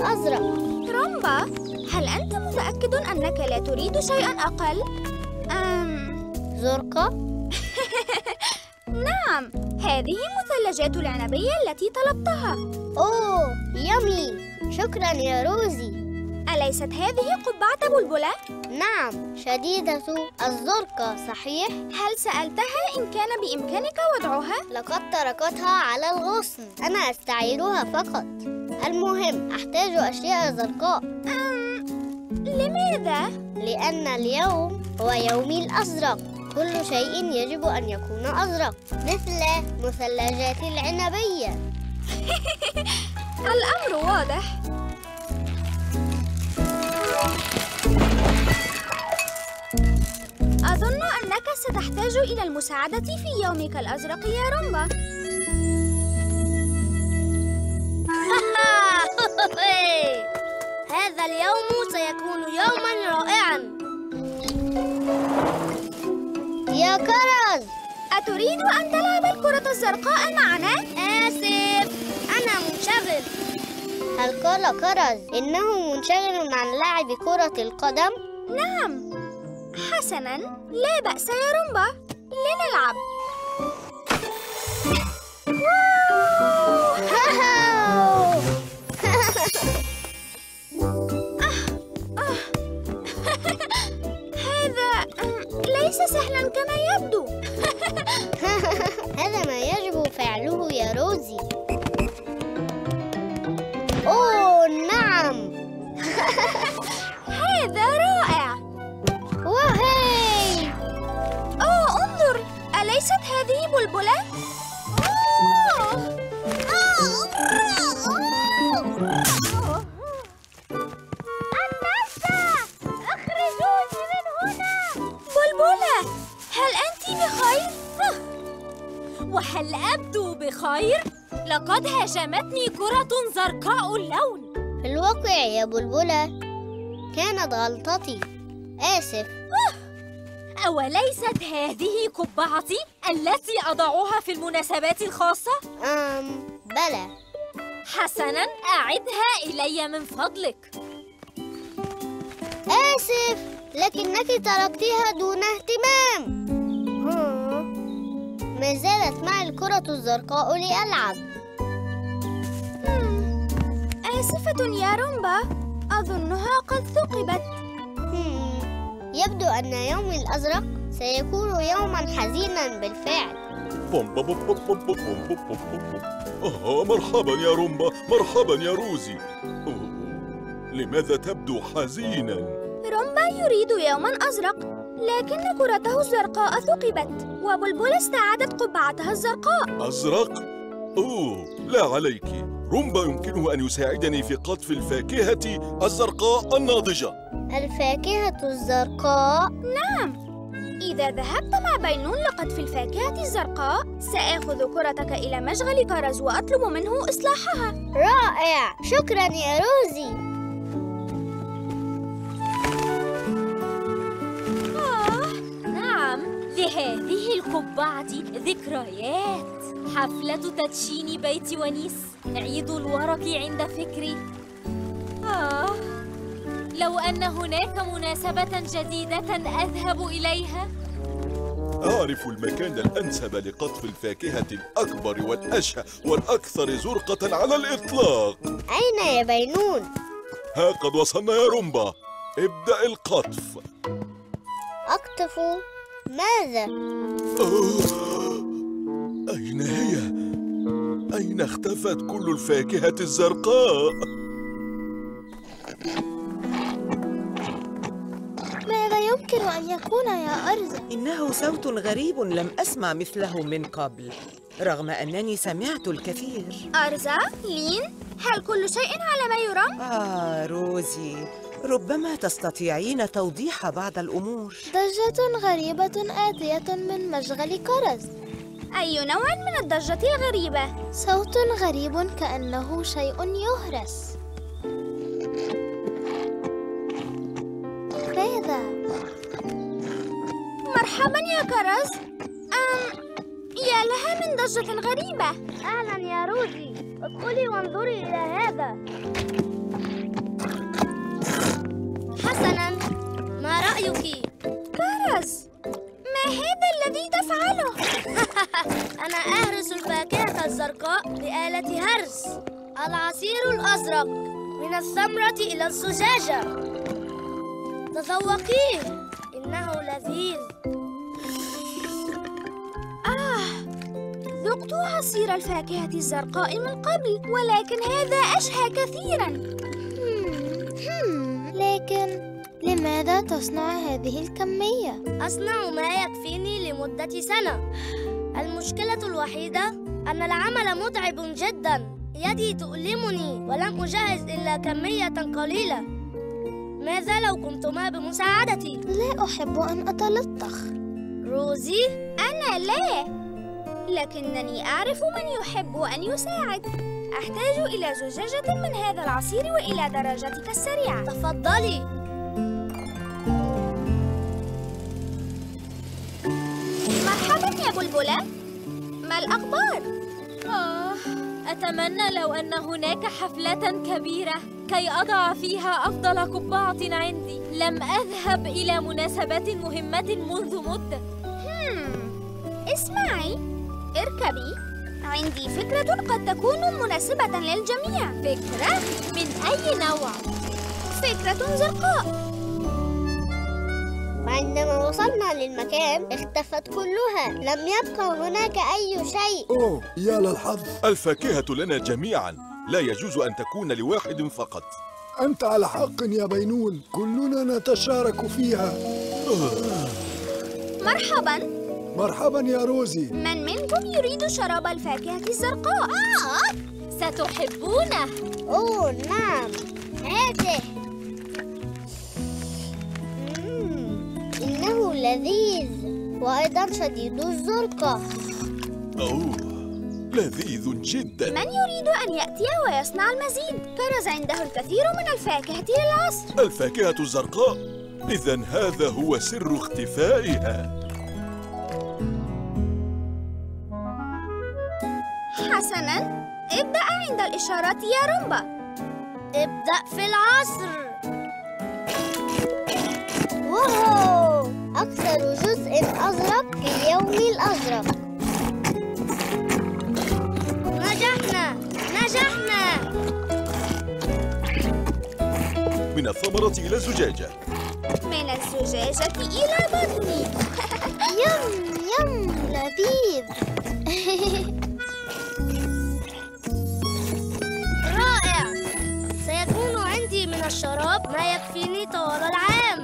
الأزرق. رامبا، هل أنت متأكد أنك لا تريد شيئاً أقل؟ زرقة؟ نعم، هذه مثلجات العنبية التي طلبتها. أوه، يمي، شكراً يا روزي. أليست هذه قبعة بلبلة؟ نعم، شديدة الزرقة، صحيح؟ هل سألتها إن كان بإمكانك وضعها؟ لقد تركتها على الغصن، أنا أستعيرها فقط. المهم، أحتاج أشياء زرقاء. لماذا؟ لأن اليوم هو يومي الأزرق، كل شيء يجب أن يكون أزرق، مثل مثلجات العنبية. الأمر واضح. أظن أنك ستحتاج إلى المساعدة في يومك الأزرق يا رامبا. هذا اليوم سيكون يوماً رائعاً. يا كرز، أتريد أن تلعب الكرة الزرقاء معنا؟ آسف، أنا منشغل. هل قال كرز إنه منشغل عن لعب كرة القدم؟ نعم. حسناً، لا بأس يا رامبا، لنلعب. هذا ليس سهلاً كما يبدو. هذا ما يجب فعله يا روزي. أوه، نعم. هذا رائع. وهي! أوه، انظر! أليست هذه بلبلة؟ النسة! اخرجوني من هنا! بلبلة، هل أنت بخير؟ وهل أبدو بخير؟ لقد هاجمتني كرة زرقاء اللون. في الواقع يا بلبلة، كانت غلطتي. آسف. أوليست هذه قبعتي التي أضعها في المناسبات الخاصة؟ بلى. حسناً، أعدها إلي من فضلك. آسف، لكنك تركتها دون اهتمام. ما زالت معي الكرة الزرقاء لألعب. آسفة يا رامبا، أظنها قد ثقبت. يبدو أن يومي الأزرق سيكون يوماً حزيناً بالفعل. مرحباً يا رامبا، مرحباً يا روزي. لماذا تبدو حزيناً؟ رامبا يريد يوماً أزرق، لكن كرته الزرقاء ثقبت، وبلبلة استعادت قبعتها الزرقاء. أزرق؟ أوه، لا عليك. رامبا يمكنه أن يساعدني في قطف الفاكهة الزرقاء الناضجة. الفاكهة الزرقاء؟ نعم، إذا ذهبت مع بينون لقطف الفاكهة الزرقاء، سآخذ كرتك إلى مشغل كرز وأطلب منه إصلاحها. رائع، شكراً يا روزي. نعم، لهذه القبعة ذكريات. حفلة تدشين بيت ونيس، عيد الورق عند فكري. لو أن هناك مناسبة جديدة أذهب إليها. أعرف المكان الأنسب لقطف الفاكهة الأكبر والأشهى والأكثر زرقة على الإطلاق. أين يا بينون؟ ها قد وصلنا يا رامبا، ابدأ القطف. أقطف ماذا؟ أين هي؟ أين اختفت كل الفاكهة الزرقاء؟ يمكن أن يكون يا أرز؟ إنه صوت غريب لم أسمع مثله من قبل، رغم أنني سمعت الكثير. أرزا، لين، هل كل شيء على ما يرام؟ روزي، ربما تستطيعين توضيح بعض الأمور. ضجة غريبة آتية من مشغل كرز. أي نوع من الضجة الغريبة؟ صوت غريب كأنه شيء يهرس. مرحباً يا كرز. يا لها من ضجة غريبة. أهلاً يا روزي، ادخلي وانظري إلى هذا. حسناً، ما رأيك؟ كرز، ما هذا الذي تفعله؟ أنا أهرس الفاكهة الزرقاء بآلة هرس. العصير الأزرق من الثمرة إلى الزجاجة. تذوقيه، إنه لذيذ. ذقت عصير الفاكهة الزرقاء من قبل، ولكن هذا أشهى كثيراً. لكن لماذا تصنع هذه الكمية؟ أصنع ما يكفيني لمدة سنة. المشكلة الوحيدة أن العمل متعب جداً. يدي تؤلمني ولم أجهز إلا كمية قليلة. ماذا لو قمتما بمساعدتي؟ لا أحب أن أتلطخ. روزي؟ أنا لا، لكنني أعرف من يحب أن يساعد. أحتاج إلى زجاجة من هذا العصير وإلى درجتك السريعة. تفضلي. مرحباً يا بلبلة، ما الأخبار؟ أتمنى لو أن هناك حفلة كبيرة كي أضع فيها أفضل قبعة عندي. لم أذهب إلى مناسبة مهمة منذ مدة. اسمعي، اركبي، عندي فكرة قد تكون مناسبة للجميع. فكرة؟ من أي نوع؟ فكرة زرقاء. عندما وصلنا للمكان اختفت كلها، لم يبقى هناك أي شيء. أوه، يا للحظ. الفاكهة لنا جميعاً، لا يجوز أن تكون لواحد فقط. أنت على حق يا بينون، كلنا نتشارك فيها. مرحباً. مرحباً يا روزي. من منكم يريد شراب الفاكهة الزرقاء؟ ستحبونه. أوه نعم، هاته. إنه لذيذ وأيضاً شديد الزرقة. أوه، لذيذ جداً. من يريد أن يأتي ويصنع المزيد؟ كرز عنده الكثير من الفاكهة للعصر. الفاكهة الزرقاء؟ إذن هذا هو سر اختفائها. حسناً، ابدأ عند الإشارات يا رومبا. ابدأ في العصر. واو، أكثر جزء أزرق في اليوم الأزرق. نجحنا، نجحنا. من الثمرة إلى الزجاجة. من الزجاجة إلى بطني. يم يم، لذيذ. الشراب ما يكفيني طوال العام.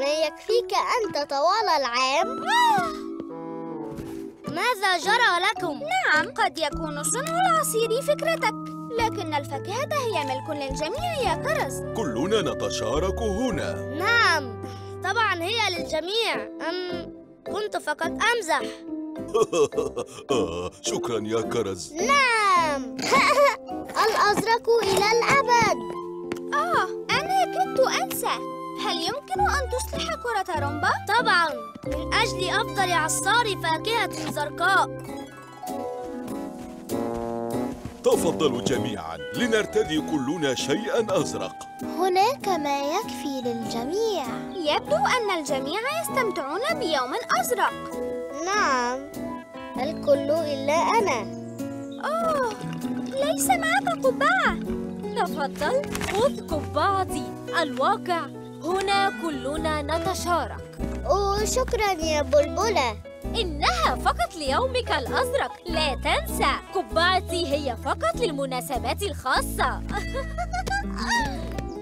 ما يكفيك أنت طوال العام؟ ماذا جرى لكم؟ نعم، قد يكون صنع العصير فكرتك، لكن الفاكهة هي ملك للجميع يا كرز. كلنا نتشارك هنا. نعم، طبعا هي للجميع. كنت فقط أمزح. شكرا يا كرز. نعم. الأزرق إلى الأبد. أنا كنت أنسى. هل يمكن أن تصلح كرة رومبا؟ طبعاً، من أجل أفضل عصار فاكهة زرقاء. تفضلوا جميعاً لنرتدي كلنا شيئاً أزرق. هناك ما يكفي للجميع. يبدو أن الجميع يستمتعون بيوم أزرق. نعم، الكل إلا أنا. ليس معك قبعة. تفضل، خذ قبعتي. الواقع هنا كلنا نتشارك. شكرا يا بلبلة. إنها فقط ليومك الأزرق، لا تنسى. قبعتي هي فقط للمناسبات الخاصة.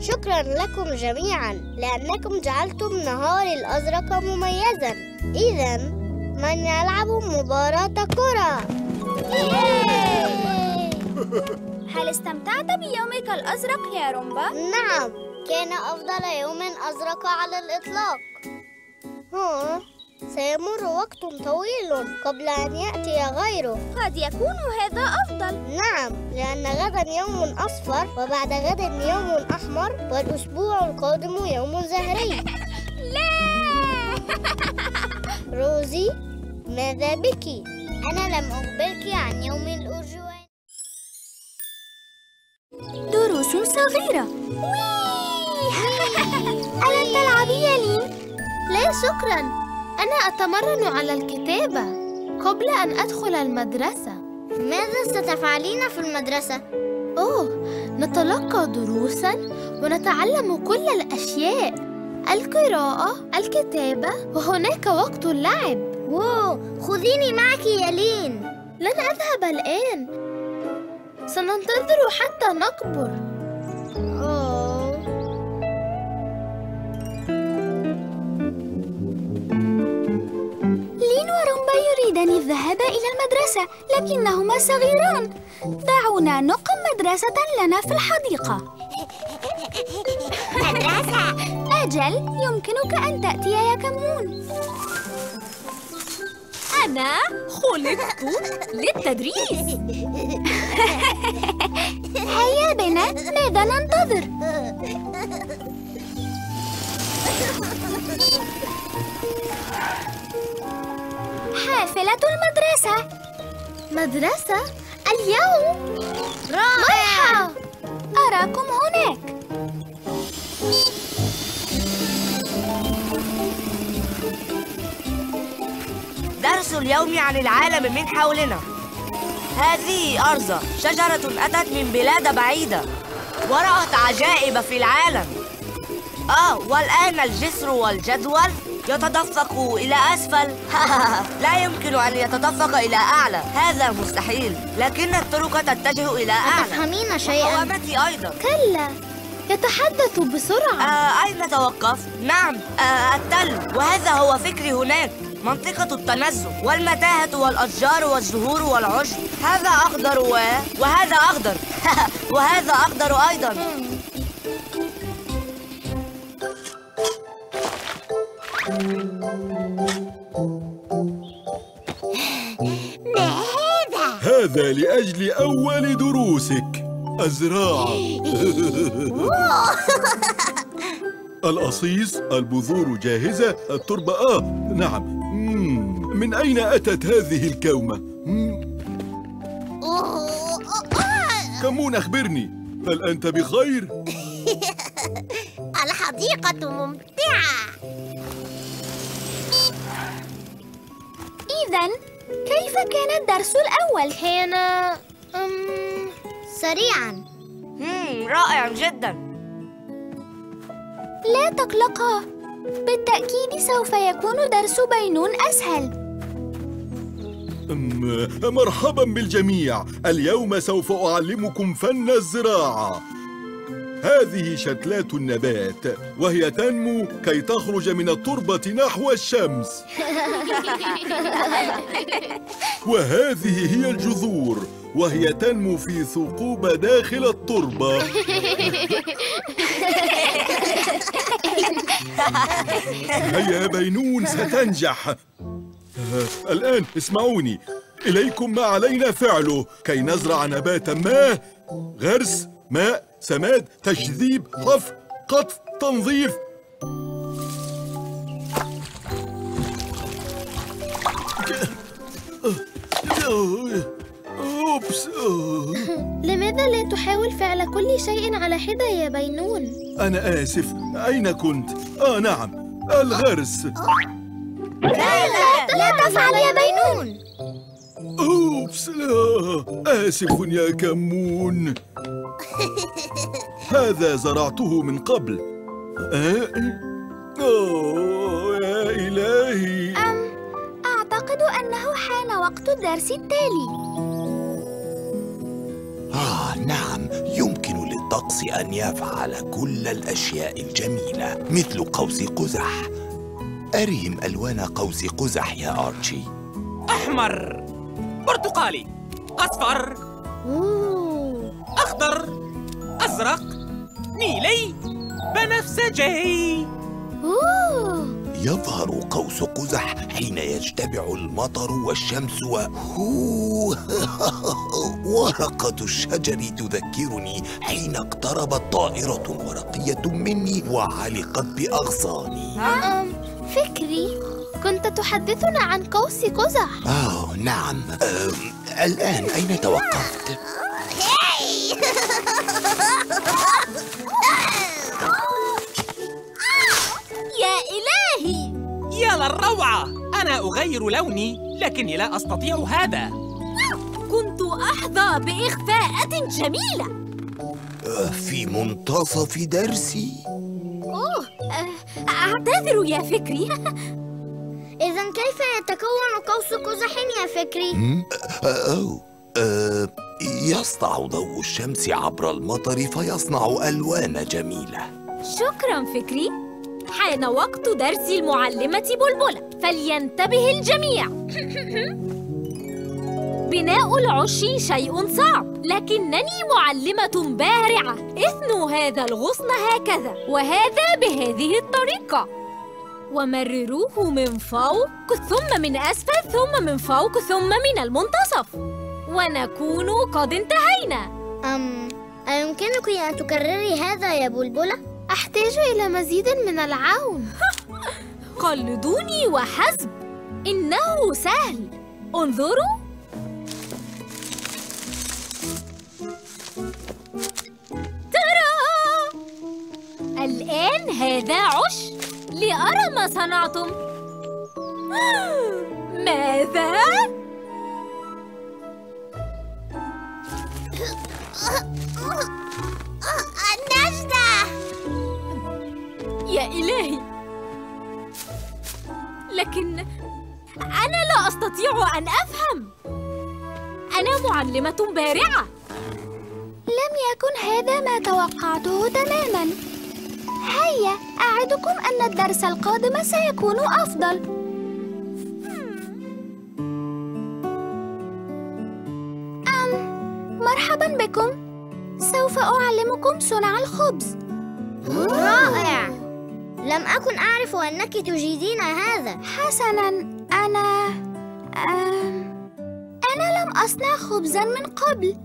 شكرا لكم جميعا، لأنكم جعلتم نهاري الأزرق مميزا. إذا من يلعب مباراة كرة؟ هل استمتعت بيومك الأزرق يا رومبا؟ نعم، كان أفضل يوم أزرق على الإطلاق. سيمر وقت طويل قبل أن يأتي غيره. قد يكون هذا أفضل. نعم، لأن غدا يوم أصفر، وبعد غد يوم أحمر، والأسبوع القادم يوم زهري. لا. روزي، ماذا بك؟ أنا لم أخبرك عن يوم الأرجوان. دروس صغيرة. شكراً. أنا أتمرن على الكتابة قبل أن أدخل المدرسة. ماذا ستفعلين في المدرسة؟ أوه، نتلقى دروساً ونتعلم كل الأشياء، القراءة، الكتابة، وهناك وقت اللعب. واو، خذيني معك يا لين. لن أذهب الآن، سننتظر حتى نكبر. لين ورمبا يريدان الذهاب إلى المدرسة، لكنهما صغيران. دعونا نقم مدرسة لنا في الحديقة. مدرسة؟ أجل، يمكنك أن تأتي يا كمون. أنا خلقت للتدريس. هيا بنا، ماذا ننتظر؟ حافلة المدرسة. مدرسة؟ اليوم؟ رائع! أراكم هناك. درس اليوم عن العالم من حولنا. هذه أرزة، شجرة أتت من بلاد بعيدة ورأت عجائب في العالم. والآن الجسر والجدول يتدفق إلى أسفل. لا يمكن أن يتدفق إلى أعلى، هذا مستحيل، لكن الطرق تتجه إلى أعلى. تفهمين شيئاً؟ وقوامتي أيضاً. كلا، يتحدث بسرعة. أين توقف؟ نعم، التل، وهذا هو فكري هناك. منطقة التنزه والمتاهة والأشجار والزهور والعشب. هذا أخضر وهذا أخضر وهذا أخضر أيضاً. ما هذا؟ هذا لأجل أول دروسك، الزراعة. القصيص، البذور جاهزة، التربة نعم. من أين أتت هذه الكومة؟ كمون، أخبرني، هل أنت بخير؟ الحديقة ممتعة. إذن، كيف كان الدرس الأول؟ كان سريعاً. رائعاً جداً. لا تقلقا، بالتأكيد سوف يكون درس بينون أسهل. مرحباً بالجميع، اليوم سوف أعلمكم فن الزراعة. هذه شتلات النبات، وهي تنمو كي تخرج من التربة نحو الشمس. وهذه هي الجذور، وهي تنمو في ثقوب داخل التربة. هيا بينون، ستنجح. الآن اسمعوني، إليكم ما علينا فعله كي نزرع نباتا ما. غرس، ماء، سماد، تجذيب، حفر، قطف، تنظيف. أوبس. لماذا لا تحاول فعل كل شيء على حدة يا بينون؟ أنا آسف، أين كنت؟ نعم، الغرس. لا لا لا تفعل يا بينون. أوبس، لا، آسف يا كمون. هذا زرعته من قبل. يا إلهي. أعتقد أنه حان وقت الدرس التالي. نعم، يمكن للطقس أن يفعل كل الأشياء الجميلة، مثل قوس قزح. أرهم ألوان قوس قزح يا أرشي. أحمر، برتقالي، أصفر، أخضر، أزرق، نيلي، بنفسجي. يظهر قوس قزح حين يجتمع المطر والشمس ورقة الشجر تذكرني حين اقتربت طائرة ورقية مني وعلقت بأغصاني. فكري، كنت تحدثنا عن قوس قزح. نعم. الآن أين توقفت؟ يا إلهي، يا للروعة! أنا أغير لوني لكني لا أستطيع هذا. كنت أحظى بإخفاءة جميلة في منتصف درسي. أوه، أعتذر يا فكري. إذا كيف يتكون قوس قزح يا فكري؟ يسطع ضوء الشمس عبر المطر فيصنع ألوان جميلة. شكراً فكري. حان وقت درس المعلمة بلبلة، فلينتبه الجميع. بناء العش شيء صعب، لكنني معلمة بارعة. اثنوا هذا الغصن هكذا، وهذا بهذه الطريقة، ومرروه من فوق ثم من أسفل ثم من فوق ثم من المنتصف، ونكون قد انتهينا. أيمكنك أن تكرري هذا يا بلبلة؟ أحتاج إلى مزيد من العون. قلدوني وحسب، إنه سهل. انظروا، ترى الآن هذا عش. لأرى ما صنعتم. ماذا؟ النجدة! يا إلهي، لكن أنا لا أستطيع أن أفهم. أنا معلمة بارعة. لم يكن هذا ما توقعته تماماً. هيا، أعدكم أن الدرس القادم سيكون أفضل. مرحباً بكم. سوف أعلمكم صنع الخبز. رائع! لم أكن أعرف أنك تجيدين هذا. حسناً، أنا لم أصنع خبزاً من قبل،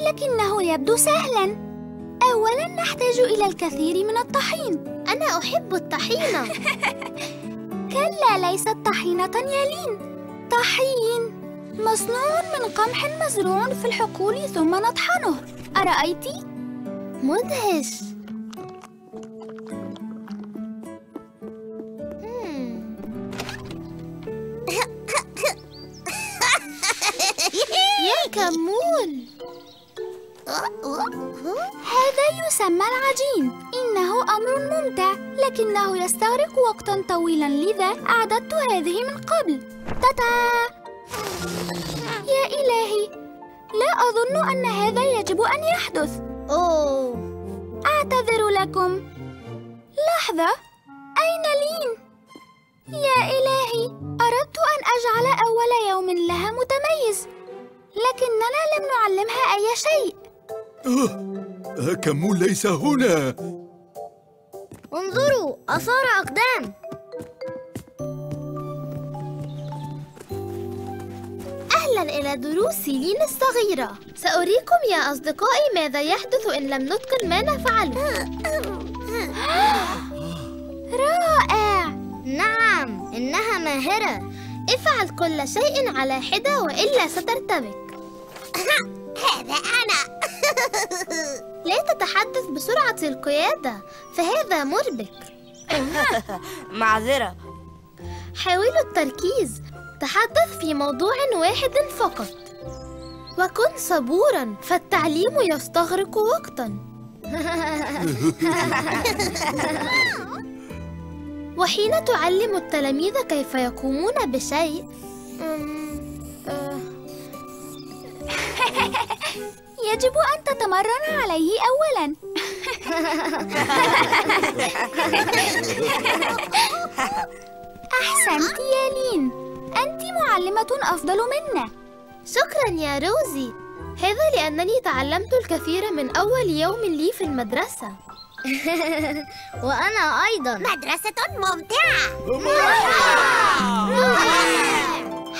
لكنه يبدو سهلاً. أولاً نحتاج إلى الكثير من الطحين. أنا أحب الطحينة. كلا، ليست طحينة يا لين. طحين مصنوع من قمح مزروع في الحقول ثم نطحنه. أرأيتِ؟ مدهش. يا كمون! هذا يسمى العجين. إنه أمر ممتع، لكنه يستغرق وقتاً طويلاً، لذا أعددت هذه من قبل. تاتا! يا إلهي، لا أظن أن هذا يجب أن يحدث. أوه، أعتذر لكم. لحظة، أين لين؟ يا إلهي، أردت أن أجعل أول يوم لها متميز، لكننا لم نعلمها أي شيء. كمون ليس هنا. انظروا، آثار أقدام. إلى دروس لين الصغيرة. سأريكم يا أصدقائي ماذا يحدث إن لم نتقن ما نفعله. رائع! نعم، إنها ماهرة. افعل كل شيء على حدة وإلا سترتبك. هذا أنا. لا تتحدث بسرعة القيادة، فهذا مربك. معذرة. حاولوا التركيز. تحدث في موضوع واحد فقط، وكن صبوراً، فالتعليم يستغرق وقتاً. وحين تعلم التلاميذ كيف يقومون بشيء، يجب أن تتمرن عليه أولاً. أحسنت يا لين، أنت معلمة أفضل منا. شكراً يا روزي. هذا لأنني تعلمت الكثير من أول يوم لي في المدرسة. وأنا أيضاً. مدرسة ممتعة.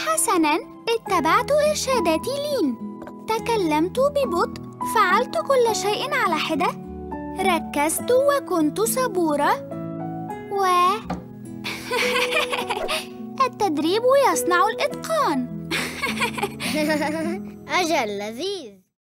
حسناً، اتبعت إرشادات لين. تكلمت ببطء، فعلت كل شيء على حدة، ركزت وكنت صبورة، و... التدريب يصنع الإتقان. أجل لذيذ.